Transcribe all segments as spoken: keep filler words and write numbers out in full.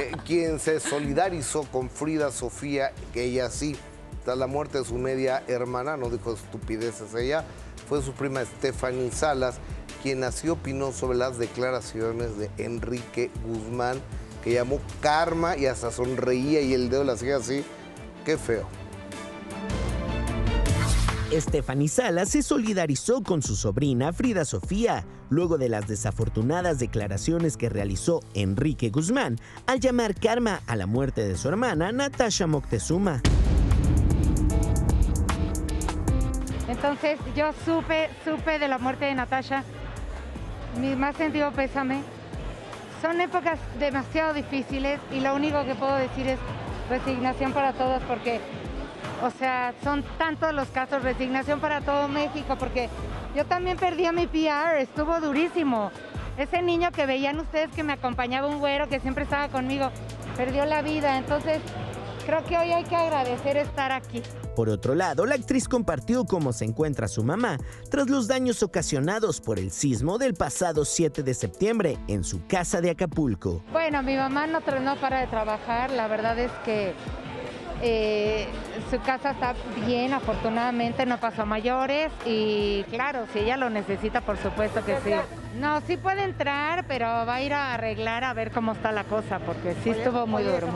eh, quien se solidarizó con Frida Sofía, que ella sí, tras la muerte de su media hermana, no dijo estupideces ella, fue su prima Stephanie Salas, quien así opinó sobre las declaraciones de Enrique Guzmán, que llamó karma y hasta sonreía y el dedo la hacía así. ¡Qué feo! Stephanie Salas se solidarizó con su sobrina Frida Sofía luego de las desafortunadas declaraciones que realizó Enrique Guzmán al llamar karma a la muerte de su hermana Natasha Moctezuma. Entonces yo supe, supe de la muerte de Natasha, mi más sentido pésame. Son épocas demasiado difíciles y lo único que puedo decir es resignación para todos porque... O sea, son tantos los casos, resignación para todo México, porque yo también perdí a mi P R, estuvo durísimo. Ese niño que veían ustedes que me acompañaba, un güero que siempre estaba conmigo, perdió la vida. Entonces, creo que hoy hay que agradecer estar aquí. Por otro lado, la actriz compartió cómo se encuentra su mamá tras los daños ocasionados por el sismo del pasado siete de septiembre en su casa de Acapulco. Bueno, mi mamá no, no para de trabajar, la verdad es que... Eh, su casa está bien, afortunadamente no pasó a mayores y claro, si ella lo necesita, por supuesto que sí. No, sí puede entrar, pero va a ir a arreglar a ver cómo está la cosa, porque sí estuvo muy duro.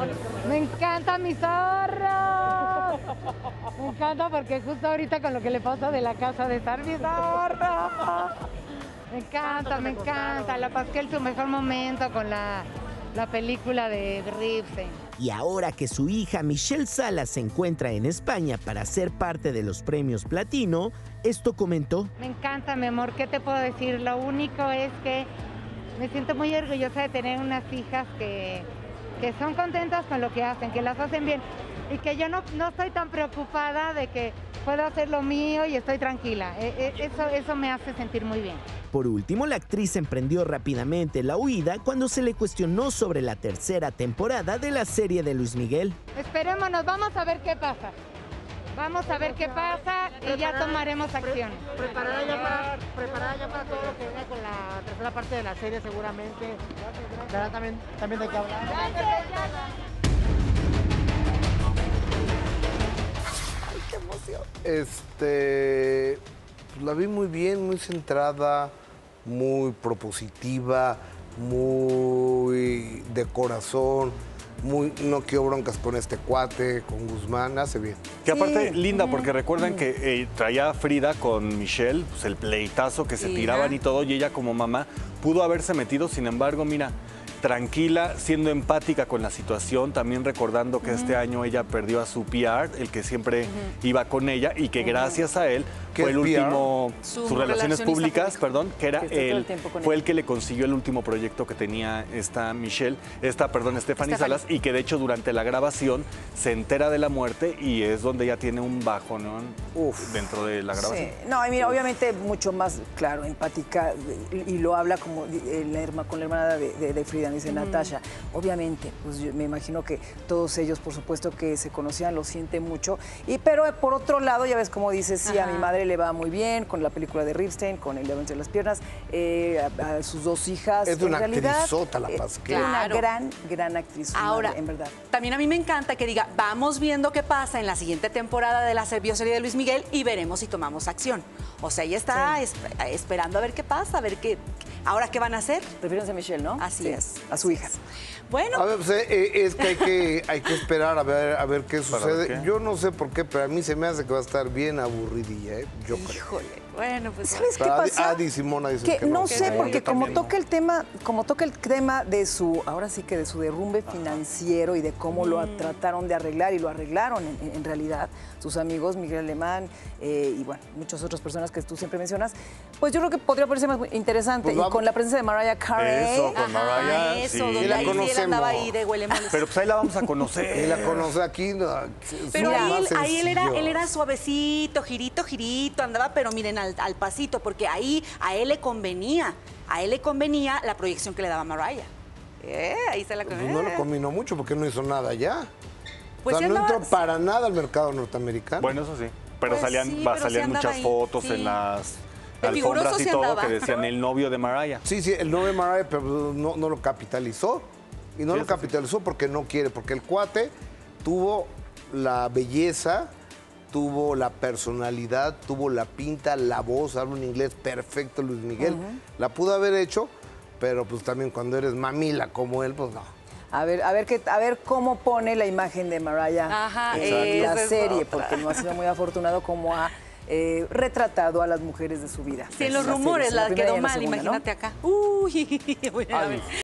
¡Me encanta mi zorro! Me encanta porque justo ahorita con lo que le pasa de la casa de estar mi zorro. Me encanta, me encanta. La pasé en su mejor momento con la... la película de Gripsen. Y ahora que su hija Michelle Salas se encuentra en España para ser parte de los premios Platino, esto comentó. Me encanta, mi amor, ¿qué te puedo decir? Lo único es que me siento muy orgullosa de tener unas hijas que, que son contentas con lo que hacen, que las hacen bien y que yo no, no estoy tan preocupada de que puedo hacer lo mío y estoy tranquila. Eso, eso me hace sentir muy bien. Por último, la actriz emprendió rápidamente la huida cuando se le cuestionó sobre la tercera temporada de la serie de Luis Miguel. Esperémonos, vamos a ver qué pasa. Vamos a ver qué pasa y ya tomaremos acción. Preparada ya para, preparada ya para todo lo que venga con la tercera parte de la serie seguramente. Claro, también, también hay que hablar. Ay, qué emoción. Este... La vi muy bien, muy centrada, muy propositiva, muy de corazón, muy no quiero broncas con este cuate, con Guzmán, hace bien. Que aparte, sí. Linda, porque recuerden que eh, traía a Frida con Michelle, pues el pleitazo que se sí, tiraban ¿eh? y todo, y ella como mamá pudo haberse metido, sin embargo, mira, tranquila, siendo empática con la situación, también recordando que uh-huh. este año ella perdió a su P R, el que siempre uh-huh. iba con ella y que uh-huh. gracias a él fue el último, sus su relaciones públicas, públicas, perdón, que era que él, el fue él. el que le consiguió el último proyecto que tenía esta Michelle, esta, perdón, Stephanie Salas, y que de hecho durante la grabación se entera de la muerte y es donde ella tiene un bajo, ¿no? Uf, dentro de la grabación. Sí. No, y mira, obviamente mucho más, claro, empática y lo habla como la herma, con la hermana de, de, de Frida. Dice Natasha, mm. obviamente, pues yo me imagino que todos ellos, por supuesto, que se conocían, lo sienten mucho, y pero por otro lado, ya ves como dices, sí, Ajá. a mi madre le va muy bien, con la película de Ripstein, con el dedo entre las piernas, eh, a, a sus dos hijas. Es de una actrizota la Pasquera. Es claro. una gran, gran actriz. Ahora, madre, en verdad. También a mí me encanta que diga, vamos viendo qué pasa en la siguiente temporada de la bioserie de Luis Miguel y veremos si tomamos acción. O sea, ella está sí. esp esperando a ver qué pasa, a ver qué... ¿Ahora qué van a hacer? Refiérense a Michelle, ¿no? Así sí. es. A su hija. Bueno. A ver, pues, eh, es que hay que, hay que esperar a ver, a ver qué sucede. Qué? Yo no sé por qué, pero a mí se me hace que va a estar bien aburridilla, ¿eh? Yo Híjole. Creo. Bueno, pues... ¿Sabes qué pasó? Adi Simona dice que, que no. No sé, porque como toca el tema, como toca el tema de su, ahora sí que de su derrumbe Ajá. financiero y de cómo mm. lo trataron de arreglar y lo arreglaron en, en realidad, sus amigos, Miguel Alemán eh, y bueno, muchas otras personas que tú siempre mencionas, pues yo creo que podría parecer más interesante. Pues y con la presencia de Mariah Carey. Eso, con Ajá, Mariah, eso, sí. donde la conocemos. Andaba ahí de huele mal. Pero pues ahí la vamos a conocer. Y la conoce aquí. No, pero ahí, ahí él, era, él era suavecito, girito, girito, andaba, pero miren, Al, al pasito, porque ahí a él le convenía, a él le convenía la proyección que le daba Mariah. Eh, ahí se la convenía. Pues no lo combinó mucho porque no hizo nada ya. Pues o sea, no entró la... para nada al mercado norteamericano. Bueno, eso sí, pero pues salían, sí, pero salían sí muchas ahí. fotos sí. en las alfombras y todo andaba. que decían el novio de Mariah. Sí, sí, el novio de Mariah, pero no, no lo capitalizó. Y no sí, lo capitalizó sí. porque no quiere, porque el cuate tuvo la belleza, tuvo la personalidad, tuvo la pinta, la voz, habla un inglés perfecto Luis Miguel. Uh-huh. La pudo haber hecho, pero pues también cuando eres mamila como él, pues no. A ver, a ver, qué, a ver cómo pone la imagen de Mariah Ajá, en la serie, es porque no ha sido muy afortunado como ha eh, retratado a las mujeres de su vida. Sí, en los rumores, la, la quedó mal, segunda, imagínate ¿no? acá. Uy, voy a ver.